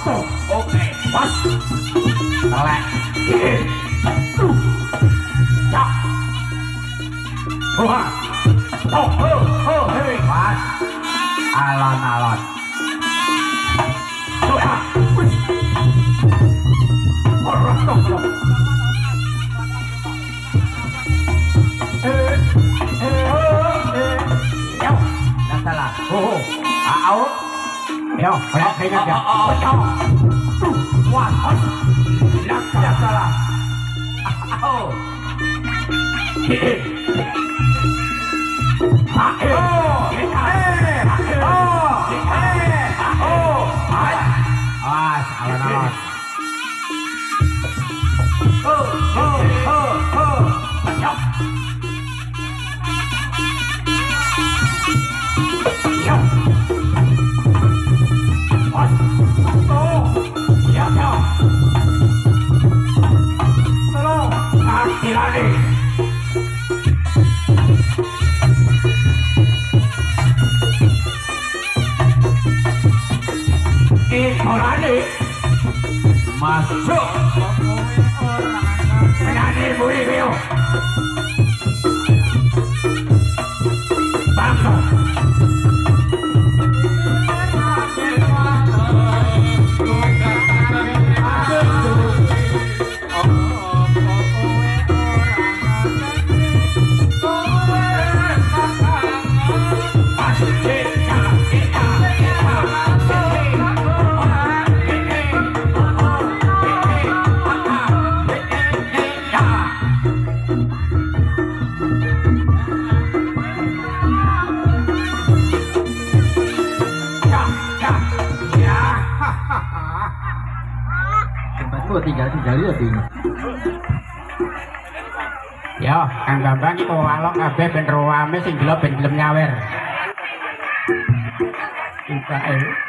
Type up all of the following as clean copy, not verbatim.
satu, oke pas, selek, satu, cak, wah, oh hei pas, alon-alon, wah, wih, orang tua, ya, dah salah, au. Yo, kayak kayaknya dia. Wah, tidak salah. Oh, masuk menjadi buri biru bangkok ya, kang Bambang itu walok kabeh ben rame sing gelo ben gelem nyawer. Insyaallah.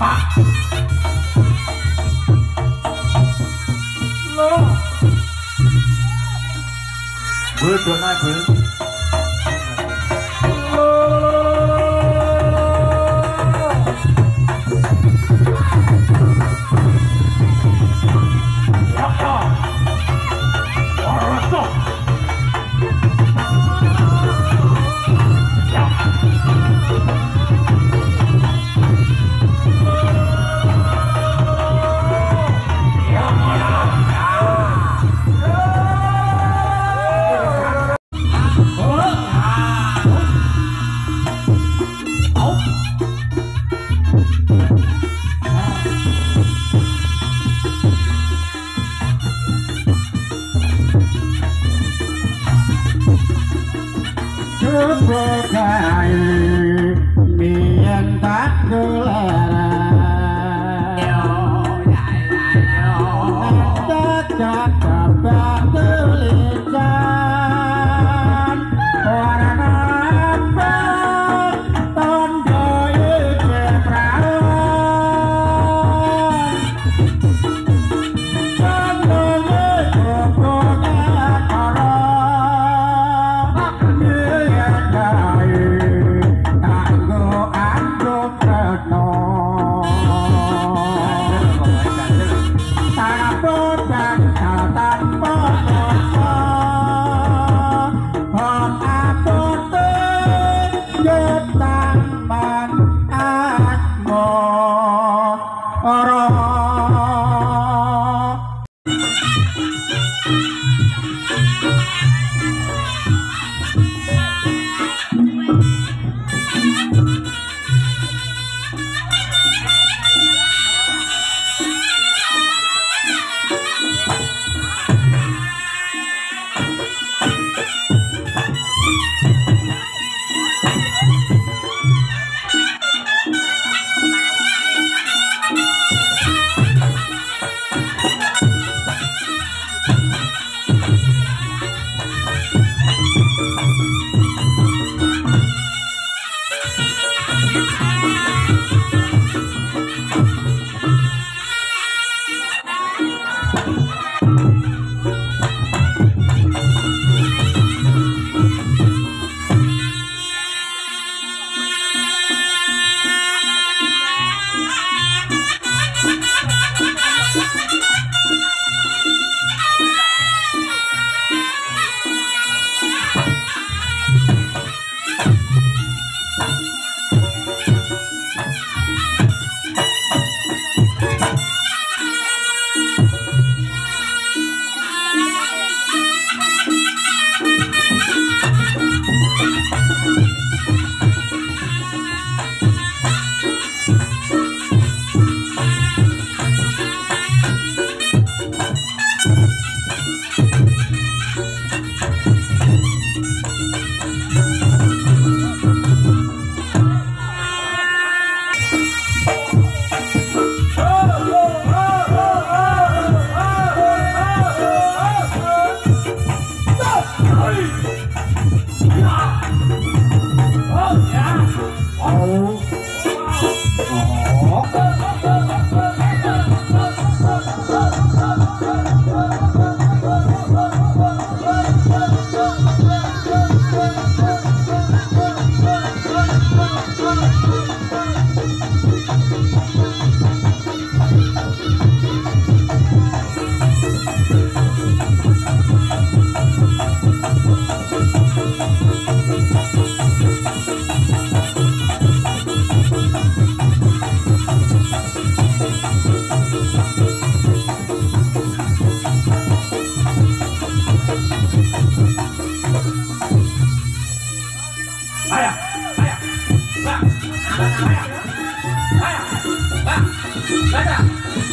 Bapak tulisan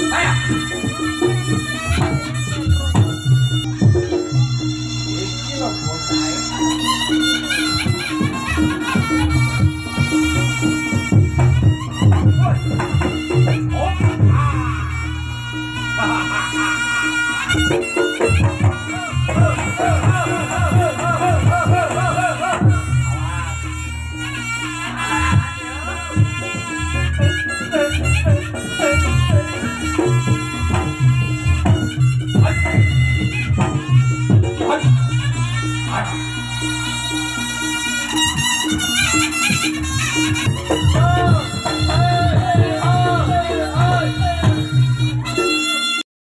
Ayah,